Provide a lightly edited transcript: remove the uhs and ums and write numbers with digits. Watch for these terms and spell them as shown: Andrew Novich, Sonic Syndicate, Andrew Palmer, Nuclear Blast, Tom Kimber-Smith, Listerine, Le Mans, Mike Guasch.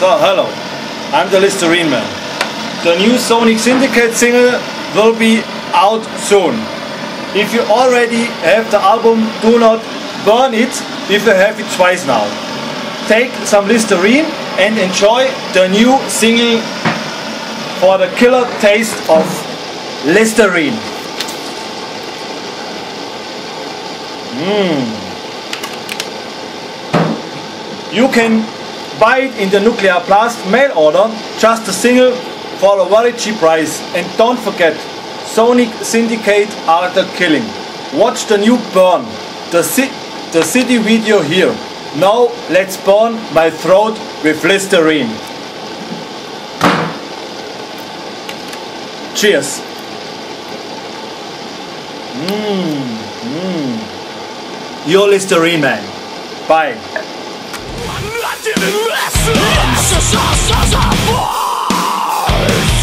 So hello, I'm the Listerine Man. The new Sonic Syndicate single will be out soon. If you already have the album, do not burn it if you have it twice now. Take some Listerine and enjoy the new single for the killer taste of Listerine. You can buy it in the Nuclear Blast mail order, just a single for a very cheap price. And don't forget, Sonic Syndicate are the killing. Watch the new burn, the city video here. Now let's burn my throat with Listerine. Cheers. You're Listerine Man. Bye. I'm not even less.